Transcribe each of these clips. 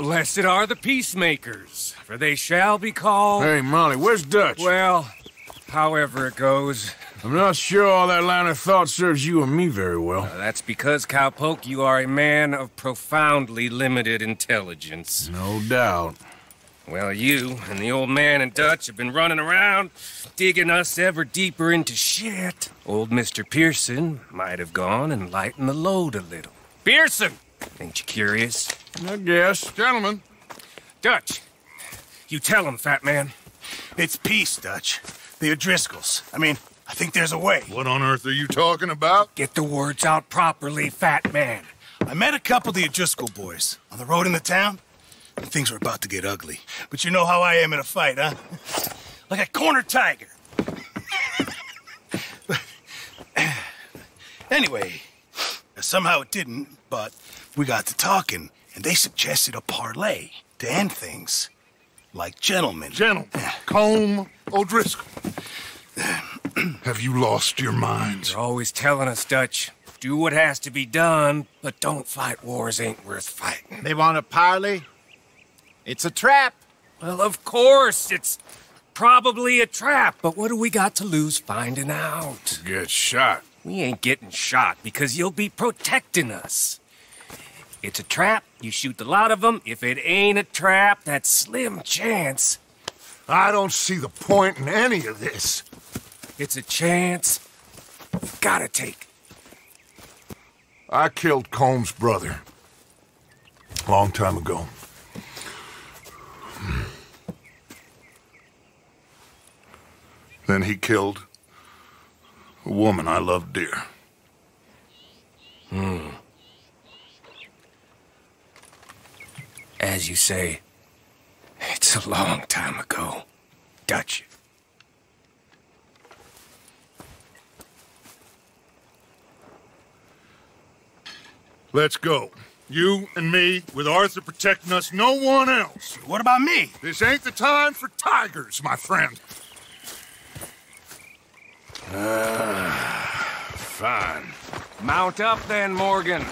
Blessed are the peacemakers, for they shall be called... Hey, Molly, where's Dutch? Well, however it goes... I'm not sure all that line of thought serves you and me very well. That's because, Cowpoke, you are a man of profoundly limited intelligence. No doubt. Well, you and the old man and Dutch have been running around, digging us ever deeper into shit. Old Mr. Pearson might have gone and lightened the load a little. Pearson! Ain't you curious? I guess. Gentlemen. Dutch, you tell him, fat man. It's peace, Dutch. The O'Driscolls. I mean... I think there's a way. What on earth are you talking about? Get the words out properly, fat man. I met a couple of the O'Driscoll boys on the road in the town, and things were about to get ugly. But you know how I am in a fight, huh? Like a cornered tiger. Anyway, somehow it didn't, but we got to talking, and they suggested a parlay to end things like gentlemen. Gentlemen. Colm O'Driscoll. Have you lost your minds? You're always telling us, Dutch. Do what has to be done, but don't fight wars ain't worth fighting. They want a parley? It's a trap. Well, of course, it's probably a trap. But what do we got to lose finding out? Get shot. We ain't getting shot because you'll be protecting us. It's a trap. You shoot the lot of them. If it ain't a trap, that's slim chance. I don't see the point in any of this. It's a chance you've got to take. I killed Combs' brother a long time ago. Then he killed a woman I loved dear. As you say, it's a long time ago, Dutch. Let's go. You and me, with Arthur protecting us, no one else. What about me? This ain't the time for tigers, my friend. Fine. Mount up then, Morgan.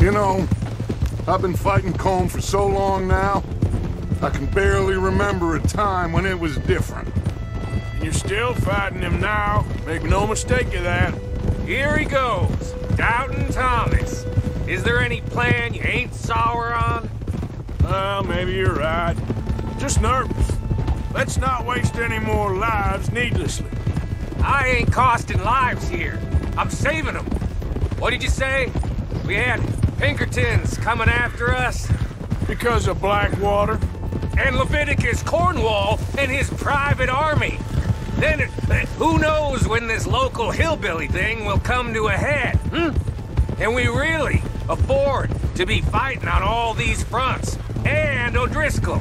You know, I've been fighting Colm for so long now, I can barely remember a time when it was different. And you're still fighting him now. Make no mistake of that. Here he goes. Doubting Thomas, is there any plan you ain't sour on? Well, maybe you're right. Just nervous. Let's not waste any more lives needlessly. I ain't costing lives here. I'm saving them. What did you say? We had Pinkerton's coming after us? Because of Blackwater. And Leviticus Cornwall and his private army. Then who knows when this local hillbilly thing will come to a head, Can we really afford to be fighting on all these fronts? And O'Driscoll?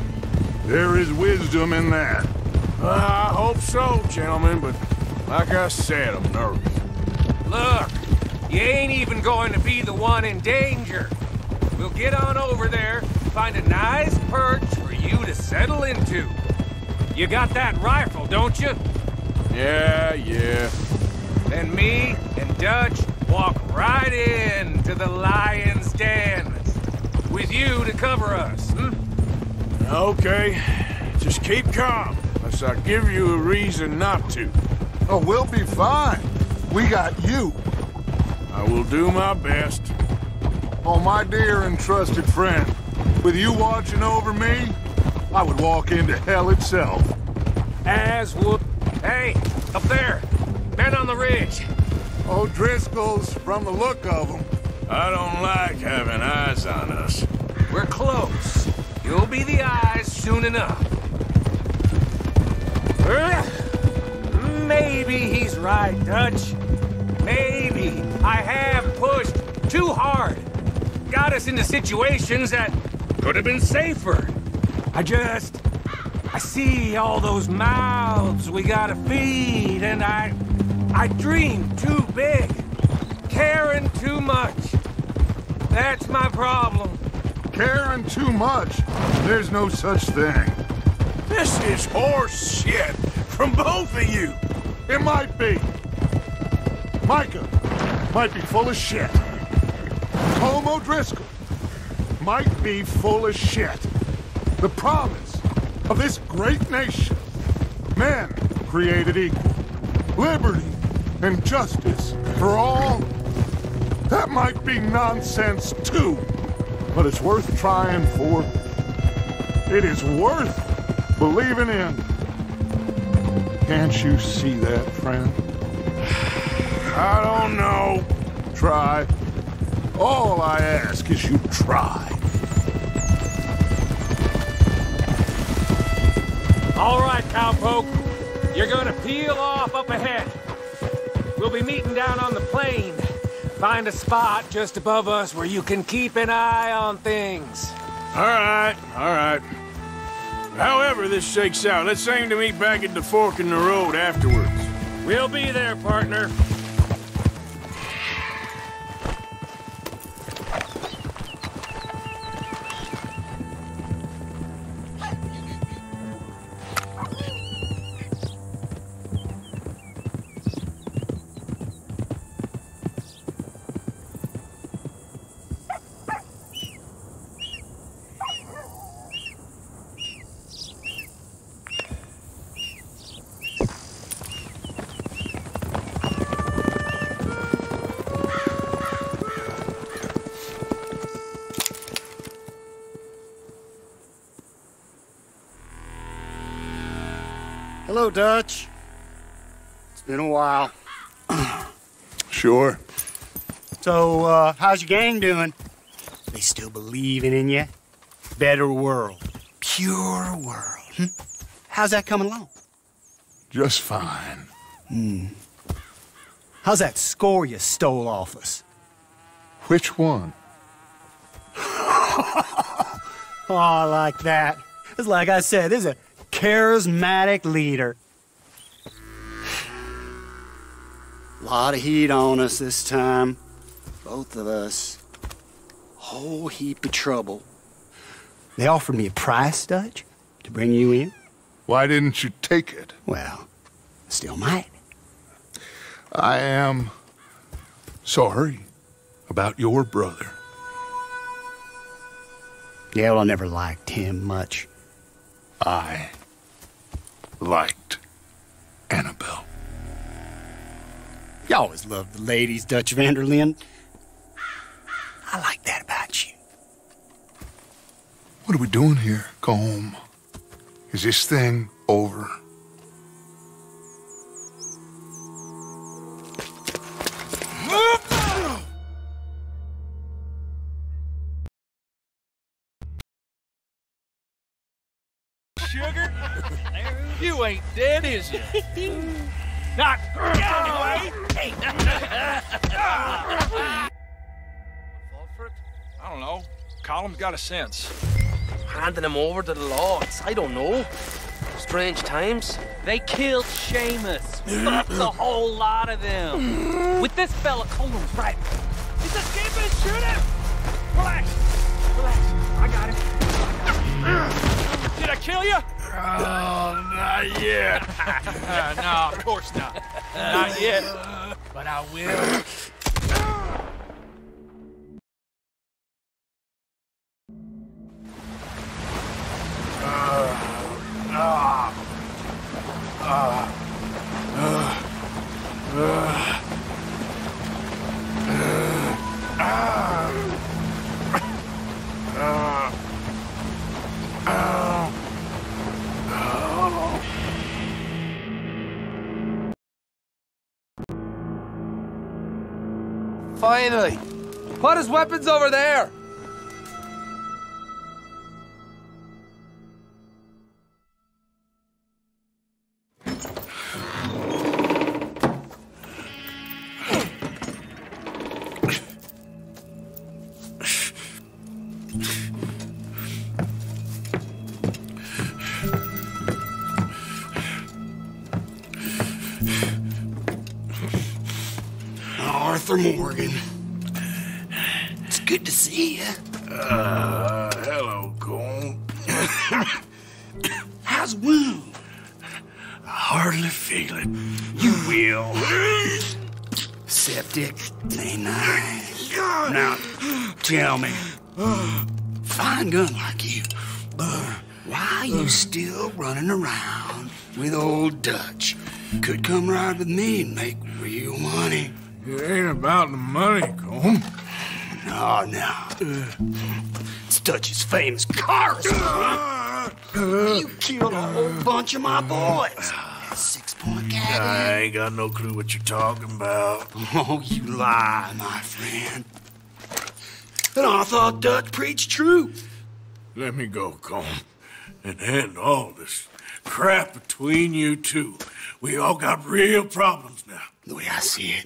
There is wisdom in that. I hope so, gentlemen, but like I said, I'm nervous. Look, you ain't even going to be the one in danger. We'll get on over there, find a nice perch for you to settle into. You got that rifle, don't you? Yeah. Then me and Dutch walk right in to the lion's den. With you to cover us, Okay. Just keep calm, unless I give you a reason not to. Oh, we'll be fine. We got you. I will do my best. Oh, my dear and trusted friend, with you watching over me, I would walk into hell itself. As would... Hey, up there! Men on the ridge! O'Driscoll's from the look of them. I don't like having eyes on us. We're close. You'll be the eyes soon enough. Maybe he's right, Dutch. Maybe I have pushed too hard. Got us into situations that could have been safer. I see all those mouths we gotta feed, and I dream too big, caring too much. That's my problem. Caring too much? There's no such thing. This is horse shit from both of you. It might be. Micah might be full of shit. Colm O'Driscoll might be full of shit. The promise of this great nation, men created equal, liberty and justice for all, that might be nonsense too, but it's worth trying for. It is worth believing in. Can't you see that, friend? I don't know. Try. All I ask is you try. All right, cowpoke. You're gonna peel off up ahead. We'll be meeting down on the plain. Find a spot just above us where you can keep an eye on things. All right, all right. However this shakes out, let's aim to meet back at the fork in the road afterwards. We'll be there, partner. Hello, Dutch. It's been a while. Sure. So, how's your gang doing? They still believing in you? Better world. Pure world. Hmm? How's that coming along? Just fine. Hmm. How's that score you stole off us? Which one? Oh, I like that. It's like I said, this is a charismatic leader. A lot of heat on us this time. Both of us. Whole heap of trouble. They offered me a price, Dutch, to bring you in. Why didn't you take it? Well, still might. I am sorry about your brother. Yeah, well, I never liked him much. I liked Annabelle. You always loved the ladies, Dutch Van der Linde. I like that about you. What are we doing here, Colm? Is this thing over? You ain't dead, is you? Not anyway. I don't know. Colm's got a sense. Handing him over to the law. I don't know. Strange times. They killed Seamus. Fucked the whole lot of them. With this fella, Colm's right. He's escaping. Shoot him. Relax. Relax. I got him. Did I kill you? Oh, not yet. No, of course not. Not yet. But I will. Finally! Put his weapons over there! Arthur Morgan. It's good to see you. Hello, Colm. How's wound? I hardly feel it. You will. Septic? Ain't I? Now, tell me. fine gun like you. But why are you still running around with old Dutch? Could come ride with me and make real money. It ain't about the money, Colm. No, no. It's Dutch's famous cars. You killed a whole bunch of my boys. Six-point gag. I ain't got no clue what you're talking about. Oh, you lie, my friend. And I thought Dutch preached truth. Let me go, Colm, and end all this crap between you two. We all got real problems now. The way I see it,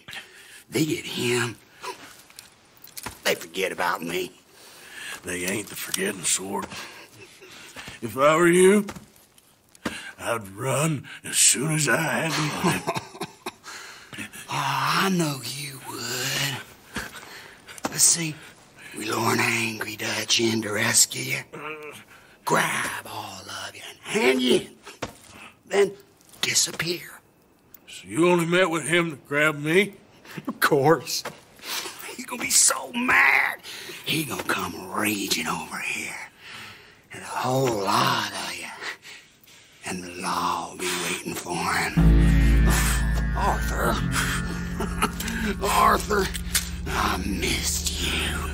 they get him, they forget about me. They ain't the forgetting sort. If I were you, I'd run as soon as I had the money. Oh, I know you would. Let's see, we lure an angry Dutch in to rescue you, grab all of you and hand you in, then disappear. So you only met with him to grab me? Of course. He's gonna be so mad. He's gonna come raging over here. And a whole lot of you. And the law will be waiting for him. Arthur. Arthur, I missed you.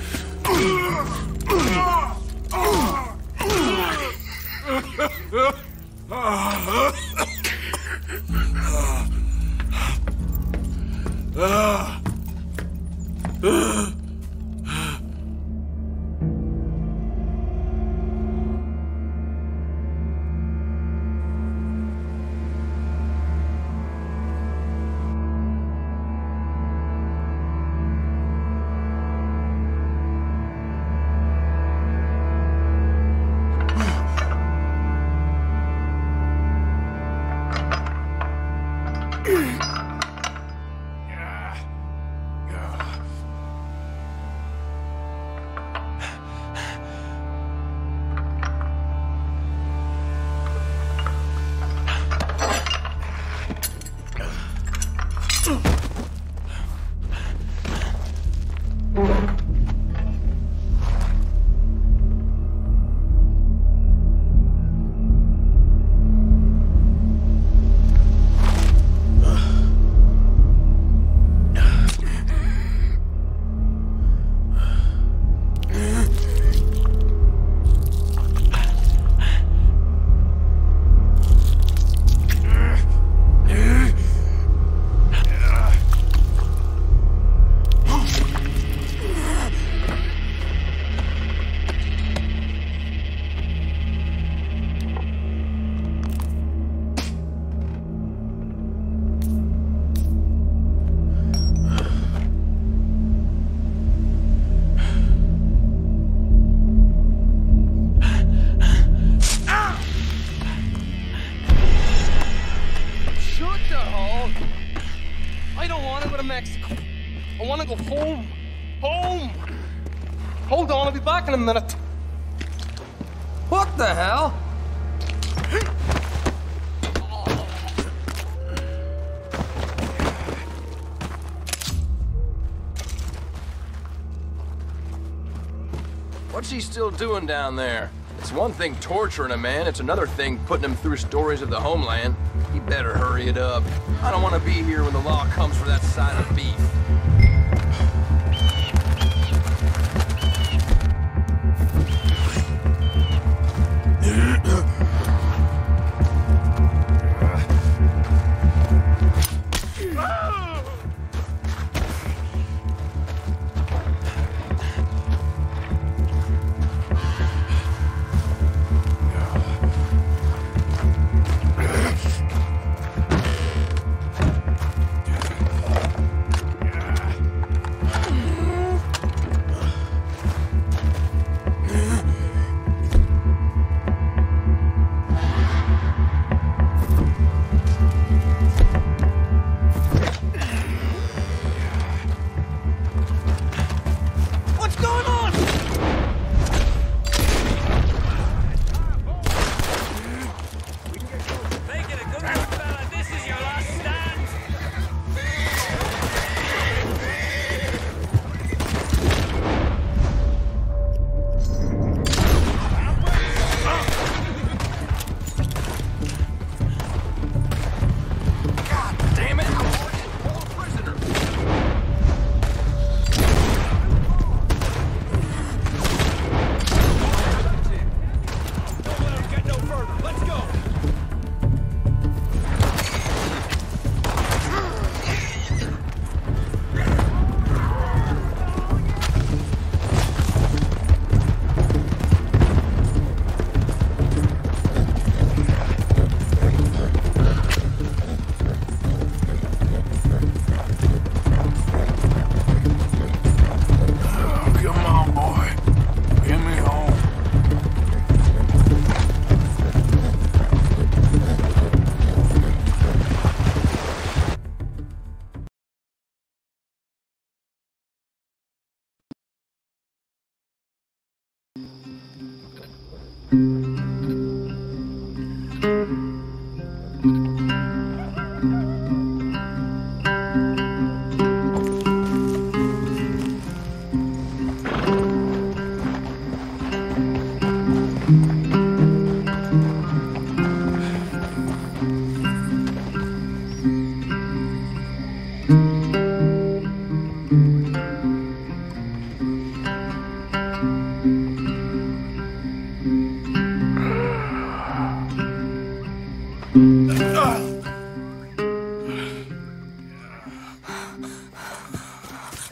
In a minute. What the hell? What's he still doing down there? It's one thing torturing a man, it's another thing putting him through stories of the homeland. He better hurry it up. I don't want to be here when the law comes for that side of beef.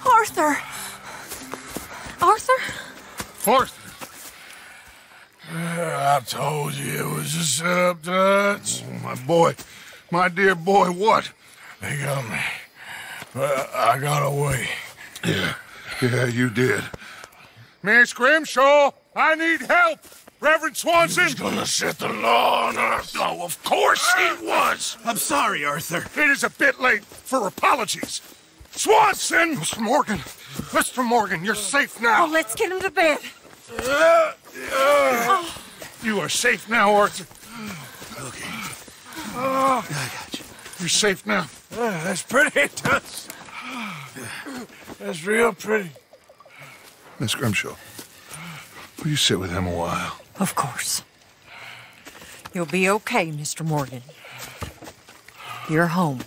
Arthur! Arthur? Forster! I told you it was a sub, Dutch. My boy, my dear boy, what? They got me. But I got away. Yeah, you did. Miss Grimshaw, I need help! Reverend Swanson! He's gonna set the law on us. Oh, of course he was! I'm sorry, Arthur. It is a bit late for apologies. Swanson! Mr. Morgan, you're safe now. Oh, let's get him to bed. You are safe now, Arthur. Okay. I got you. You're safe now. That's pretty, Dutch. That's real pretty. Miss Grimshaw, will you sit with him a while? Of course. You'll be okay, Mr. Morgan. You're home.